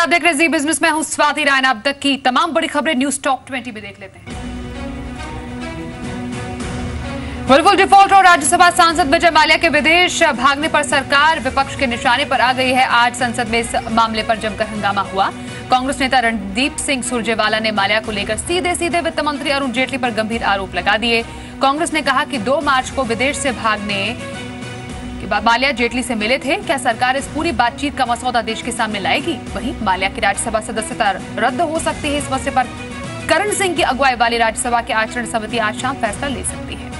आप देख रहे हैं जी बिजनेस, मैं हूं स्वाति रायन। अब तक की तमाम बड़ी खबरें न्यूज टॉप 20 में देख लेते हैं। बिल्कुल डिफॉल्ट और राज्यसभा सांसद विजय माल्या के विदेश भागने पर सरकार विपक्ष के निशाने पर आ गई है। आज संसद में इस मामले पर जमकर हंगामा हुआ। कांग्रेस नेता रणदीप सिंह सुरजेवाला ने माल्या को लेकर सीधे सीधे वित्त मंत्री अरुण जेटली पर गंभीर आरोप लगा दिए। कांग्रेस ने कहा कि 2 मार्च को विदेश से भागने माल्या जेटली से मिले थे, क्या सरकार इस पूरी बातचीत का मसौदा देश के सामने लाएगी? वहीं माल्या की राज्यसभा सदस्यता रद्द हो सकती है। इस मसले पर करण सिंह की अगुवाई वाली राज्यसभा की आचरण समिति आज शाम फैसला ले सकती है।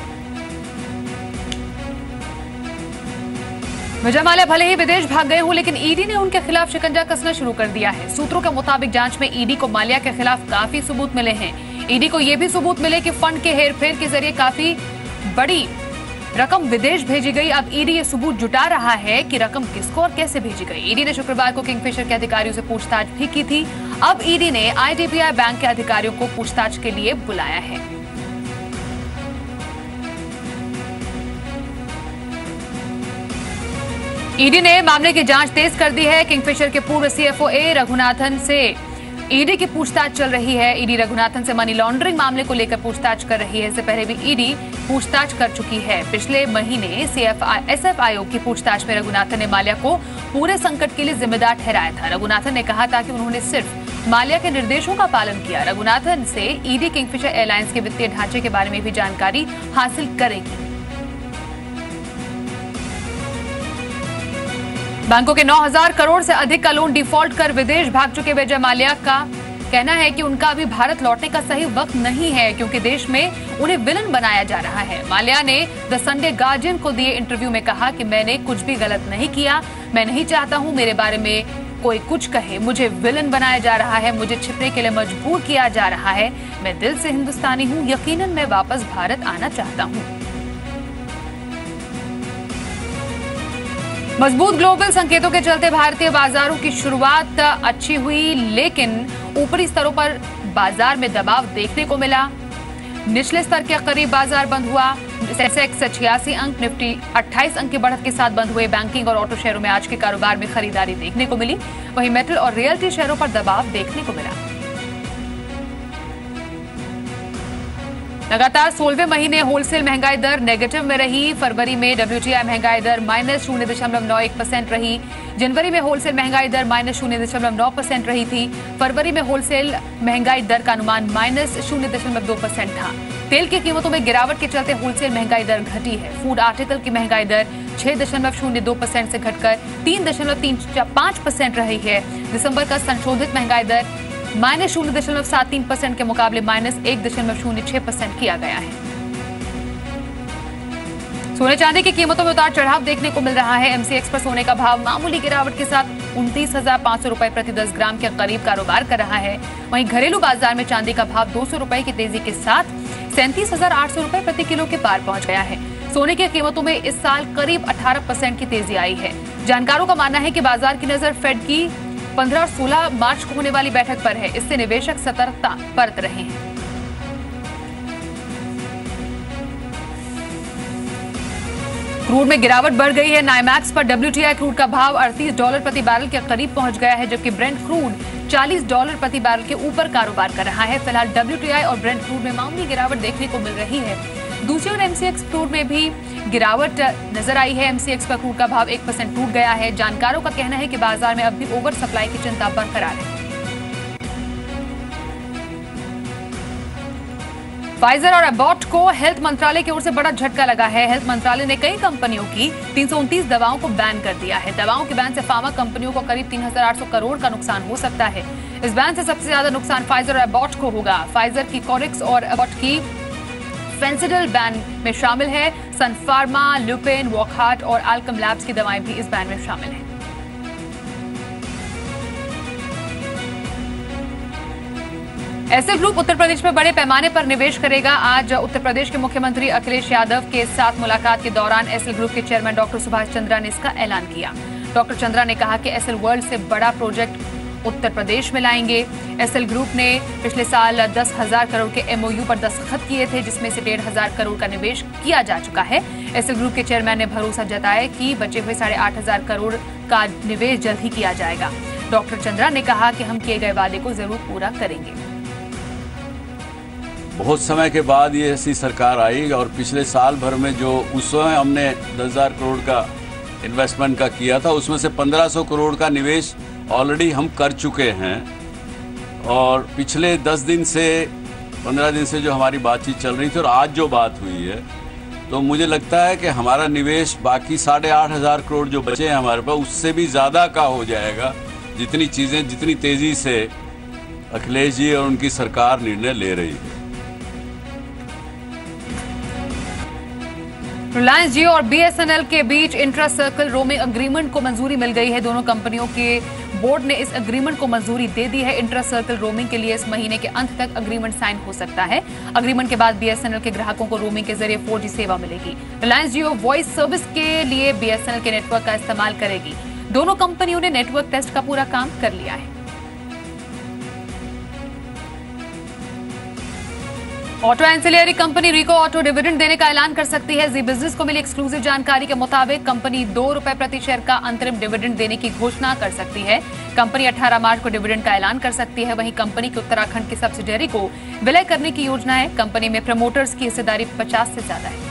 विजय माल्या भले ही विदेश भाग गए हो, लेकिन ईडी ने उनके खिलाफ शिकंजा कसना शुरू कर दिया है। सूत्रों के मुताबिक जांच में ईडी को माल्या के खिलाफ काफी सबूत मिले हैं। ईडी को यह भी सबूत मिले कि फंड के हेरफेर के जरिए काफी बड़ी रकम विदेश भेजी गई। अब ईडी ये सबूत जुटा रहा है कि रकम किसको और कैसे भेजी गई। ईडी ने शुक्रवार को किंगफिशर के अधिकारियों से पूछताछ भी की थी। अब ईडी ने आईडीबीआई बैंक के अधिकारियों को पूछताछ के लिए बुलाया है। ईडी ने मामले की जांच तेज कर दी है। किंगफिशर के पूर्व सीएफओ ए रघुनाथन से ईडी की पूछताछ चल रही है। ईडी रघुनाथन से मनी लॉन्ड्रिंग मामले को लेकर पूछताछ कर रही है। इससे पहले भी ईडी पूछताछ कर चुकी है। पिछले महीने एसएफआईओ की पूछताछ में रघुनाथन ने माल्या को पूरे संकट के लिए जिम्मेदार ठहराया था। रघुनाथन ने कहा था कि उन्होंने सिर्फ माल्या के निर्देशों का पालन किया। रघुनाथन से ईडी किंगफिशर एयरलाइंस के वित्तीय ढांचे के बारे में भी जानकारी हासिल करेगी। बैंकों के 9000 करोड़ से अधिक का लोन डिफॉल्ट कर विदेश भाग चुके विजय माल्या का कहना है कि उनका अभी भारत लौटने का सही वक्त नहीं है, क्योंकि देश में उन्हें विलन बनाया जा रहा है। माल्या ने द संडे गार्जियन को दिए इंटरव्यू में कहा कि मैंने कुछ भी गलत नहीं किया। मैं नहीं चाहता हूं मेरे बारे में कोई कुछ कहे। मुझे विलन बनाया जा रहा है, मुझे छिपने के लिए मजबूर किया जा रहा है। मैं दिल से हिंदुस्तानी हूँ, यकीनन मैं वापस भारत आना चाहता हूँ। मजबूत ग्लोबल संकेतों के चलते भारतीय बाजारों की शुरुआत अच्छी हुई, लेकिन ऊपरी स्तरों पर बाजार में दबाव देखने को मिला। निचले स्तर के करीब बाजार बंद हुआ। सेंसेक्स 86 अंक, निफ्टी 28 अंक की बढ़त के साथ बंद हुए। बैंकिंग और ऑटो शेयरों में आज के कारोबार में खरीदारी देखने को मिली। वहीं मेटल और रियल्टी शेयरों पर दबाव देखने को मिला। लगातार 16वें महीने होलसेल महंगाई दर नेगेटिव में रही। फरवरी में WTI महंगाई दर -0.91% रही। जनवरी में होलसेल महंगाई दर -0.9% रही थी। फरवरी में होलसेल महंगाई दर का अनुमान -0.2% था। तेल की कीमतों में गिरावट के चलते होलसेल महंगाई दर घटी है। फूड आर्टिकल की महंगाई दर 6.02% से घटकर 3.35% रही है। दिसंबर का संशोधित महंगाई दर -0.73% के मुकाबले -1.06% किया गया है। सोने चांदी की कीमतों में उतार चढ़ाव देखने को मिल रहा है। MCX पर सोने का भाव मामूली गिरावट के साथ 29,500 रुपए प्रति 10 ग्राम के करीब कारोबार कर रहा है। वहीं घरेलू बाजार में चांदी का भाव 200 रुपए की तेजी के साथ 37,800 रुपए प्रति किलो के पार पहुँच गया है। सोने की कीमतों में इस साल करीब 18% की तेजी आई है। जानकारों का मानना है कि बाजार की नजर फेड की 15 और 16 मार्च को होने वाली बैठक पर है। इससे निवेशक सतर्कता बरत रहे हैं। क्रूड में गिरावट बढ़ गई है। नाइमैक्स पर WTI क्रूड का भाव $38 प्रति बैरल के करीब पहुंच गया है, जबकि ब्रेंट क्रूड $40 प्रति बैरल के ऊपर कारोबार कर रहा है। फिलहाल WTI और ब्रेंट क्रूड में मामूली गिरावट देखने को मिल रही है। दूसरी ओर MCX क्रूड में भी गिरावट नजर आई है। MCX पर क्रूड का भाव 1% टूट गया है। जानकारों का कहना है कि बाजार में अब भी ओवर सप्लाई की चिंता बरकरार है। फाइजर और एबॉट को हेल्थ मंत्रालय की ओर से बड़ा झटका लगा है। हेल्थ मंत्रालय ने कई कंपनियों की 329 दवाओं को बैन कर दिया है। दवाओं के बैन से फार्मा कंपनियों को करीब 3,800 करोड़ का नुकसान हो सकता है। इस बैन से सबसे ज्यादा नुकसान फाइजर और एबॉट को होगा। फाइजर की कोरिक्स और एबॉट की फेंसिडिल बैन में शामिल है। सनफार्मा, लुपिन, वॉकहार्ट और अल्कमलैब्स की दवाएं भी इस बैन में शामिल हैं। एसएल ग्रुप उत्तर प्रदेश में बड़े पैमाने पर निवेश करेगा। आज उत्तर प्रदेश के मुख्यमंत्री अखिलेश यादव के साथ मुलाकात के दौरान एसएल ग्रुप के चेयरमैन डॉक्टर सुभाष चंद्रा ने इसका ऐलान किया। डॉक्टर चंद्रा ने कहा कि एसएल वर्ल्ड से बड़ा प्रोजेक्ट उत्तर प्रदेश में लाएंगे। एसएल ग्रुप ने पिछले साल 10,000 करोड़ के MOU पर दस्तखत किए थे, जिसमें से 1,500 करोड़ का निवेश किया जा चुका है। एसएल ग्रुप के चेयरमैन ने भरोसा जताया कि बचे हुए 8,500 करोड़ का निवेश जल्द ही किया जाएगा। डॉक्टर चंद्रा ने कहा कि हम किए गए वादे को जरूर पूरा करेंगे। बहुत समय के बाद ये ऐसी सरकार आई और पिछले साल भर में जो उस समय हमने 10,000 करोड़ का इन्वेस्टमेंट का किया था, उसमें से 1,500 करोड़ का निवेश ऑलरेडी हम कर चुके हैं। और पिछले 15 दिन से जो हमारी बातचीत चल रही थी और आज जो बात हुई है, तो मुझे लगता है कि हमारा निवेश बाकी 8,500 करोड़ जो बचे हैं हमारे पास, उससे भी ज़्यादा का हो जाएगा, जितनी चीज़ें जितनी तेज़ी से अखिलेश जी और उनकी सरकार निर्णय ले रही है। रिलायंस जियो और बीएसएनएल के बीच इंट्रा सर्कल रोमिंग अग्रीमेंट को मंजूरी मिल गई है। दोनों कंपनियों के बोर्ड ने इस अग्रीमेंट को मंजूरी दे दी है। इंट्रा सर्कल रोमिंग के लिए इस महीने के अंत तक अग्रीमेंट साइन हो सकता है। अग्रीमेंट के बाद बीएसएनएल के ग्राहकों को रोमिंग के जरिए 4G सेवा मिलेगी। रिलायंस जियो वॉइस सर्विस के लिए बीएसएनएल के नेटवर्क का इस्तेमाल करेगी। दोनों कंपनियों ने नेटवर्क टेस्ट का पूरा काम कर लिया है। Auto ancillary company Rico auto dividend देने का ऐलान कर सकती है। जी बिजनेस को मिली एक्सक्लूसिव जानकारी के मुताबिक कंपनी ₹2 प्रति शेयर का अंतरिम डिविडेंड देने की घोषणा कर सकती है। कंपनी 18 मार्च को डिविडेंड का ऐलान कर सकती है। वहीं कंपनी के उत्तराखंड की सब्सिडियरी को विलय करने की योजना है। कंपनी में प्रमोटर्स की हिस्सेदारी 50 से ज्यादा है।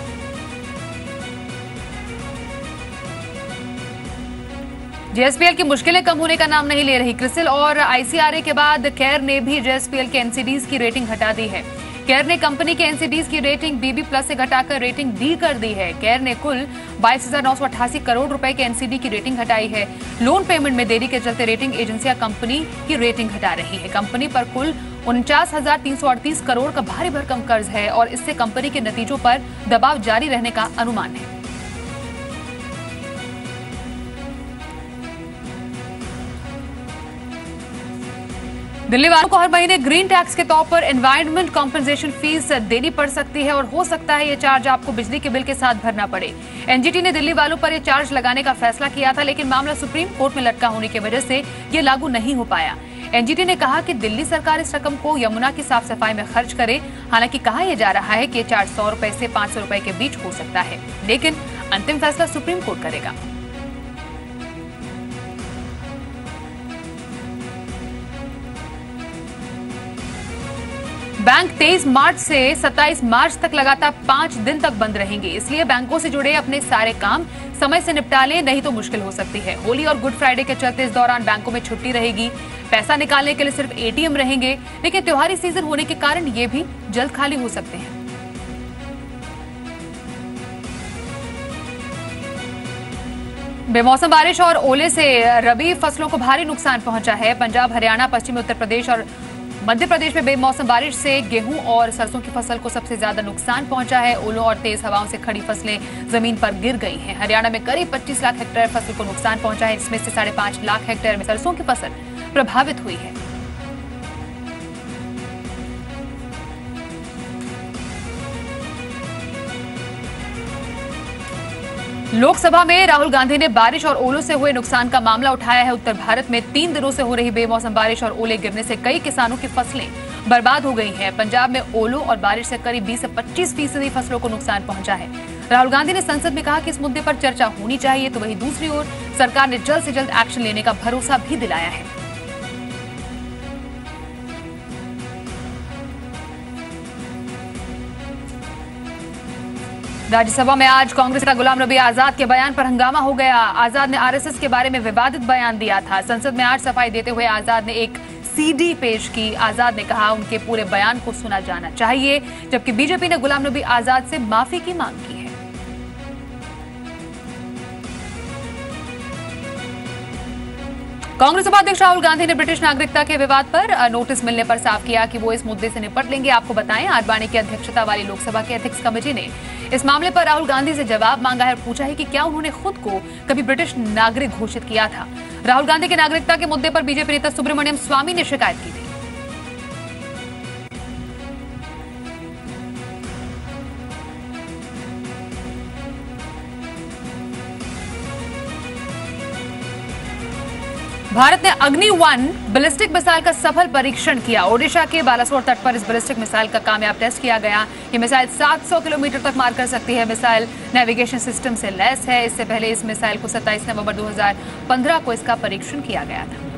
जेएसपीएल की मुश्किलें कम होने का नाम नहीं ले रही। क्रिसिल और आईसीआरए के बाद केयर ने भी जेएसपीएल के एनसीडीज की रेटिंग हटा दी है। केयर ने कंपनी के एनसीडीज की रेटिंग BB+ से घटाकर रेटिंग D कर दी है। केयर ने कुल 22,988 करोड़ रुपए के एनसीडी की रेटिंग हटाई है। लोन पेमेंट में देरी के चलते रेटिंग एजेंसियां कंपनी की रेटिंग घटा रही है। कंपनी पर कुल 49,338 करोड़ का भारी भरकम कर्ज है और इससे कंपनी के नतीजों पर दबाव जारी रहने का अनुमान है। दिल्ली वालों को हर महीने ग्रीन टैक्स के तौर पर एनवायरमेंट कॉम्पेंसेशन फीस देनी पड़ सकती है और हो सकता है ये चार्ज आपको बिजली के बिल के साथ भरना पड़े। एनजीटी ने दिल्ली वालों पर ये चार्ज लगाने का फैसला किया था, लेकिन मामला सुप्रीम कोर्ट में लटका होने की वजह से ये लागू नहीं हो पाया। एनजीटी ने कहा कि दिल्ली सरकार इस रकम को यमुना की साफ सफाई में खर्च करे। हालांकि कहा यह जा रहा है कि ये चार्ज ₹100 से 500 के बीच हो सकता है, लेकिन अंतिम फैसला सुप्रीम कोर्ट करेगा। बैंक 23 मार्च से 27 मार्च तक लगातार 5 दिन तक बंद रहेंगे, इसलिए बैंकों से जुड़े अपने सारे काम समय से निपटा लें, नहीं तो मुश्किल हो सकती है। होली और गुड फ्राइडे के चलते इस दौरान बैंकों में छुट्टी रहेगी। पैसा निकालने के लिए सिर्फ ATM रहेंगे, लेकिन त्योहारी सीजन होने के कारण ये भी जल्द खाली हो सकते हैं। बेमौसम बारिश और ओले से रबी फसलों को भारी नुकसान पहुंचा है। पंजाब, हरियाणा, पश्चिमी उत्तर प्रदेश और मध्य प्रदेश में बेमौसम बारिश से गेहूं और सरसों की फसल को सबसे ज्यादा नुकसान पहुंचा है। ओलों और तेज हवाओं से खड़ी फसलें जमीन पर गिर गई हैं। हरियाणा में करीब 25 लाख हेक्टेयर फसल को नुकसान पहुंचा है, इसमें से 5.5 लाख हेक्टेयर में सरसों की फसल प्रभावित हुई है। लोकसभा में राहुल गांधी ने बारिश और ओलों से हुए नुकसान का मामला उठाया है। उत्तर भारत में 3 दिनों से हो रही बेमौसम बारिश और ओले गिरने से कई किसानों की फसलें बर्बाद हो गई हैं। पंजाब में ओलों और बारिश से करीब 20 से 25% फसलों को नुकसान पहुंचा है। राहुल गांधी ने संसद में कहा कि इस मुद्दे पर चर्चा होनी चाहिए, तो वहीं दूसरी ओर सरकार ने जल्द से जल्द एक्शन लेने का भरोसा भी दिलाया है। राज्यसभा में आज कांग्रेस नेता गुलाम नबी आजाद के बयान पर हंगामा हो गया। आजाद ने आरएसएस के बारे में विवादित बयान दिया था। संसद में आज सफाई देते हुए आजाद ने एक CD पेश की। आजाद ने कहा उनके पूरे बयान को सुना जाना चाहिए, जबकि बीजेपी ने गुलाम नबी आजाद से माफी की मांग की है। कांग्रेस उपाध्यक्ष राहुल गांधी ने ब्रिटिश नागरिकता के विवाद पर नोटिस मिलने पर साफ किया कि वो इस मुद्दे से निपट लेंगे। आपको बताएं, आडवाणी की अध्यक्षता वाली लोकसभा की एथिक्स कमेटी ने इस मामले पर राहुल गांधी से जवाब मांगा है और पूछा है कि क्या उन्होंने खुद को कभी ब्रिटिश नागरिक घोषित किया था। राहुल गांधी के नागरिकता के मुद्दे पर बीजेपी नेता सुब्रमण्यम स्वामी ने शिकायत की थी। भारत ने अग्नि-1 बैलिस्टिक मिसाइल का सफल परीक्षण किया। ओडिशा के बालासोर तट पर इस बैलिस्टिक मिसाइल का कामयाब टेस्ट किया गया। ये मिसाइल 700 किलोमीटर तक मार कर सकती है। मिसाइल नेविगेशन सिस्टम से लैस है। इससे पहले इस मिसाइल को 27 नवंबर 2015 को इसका परीक्षण किया गया था।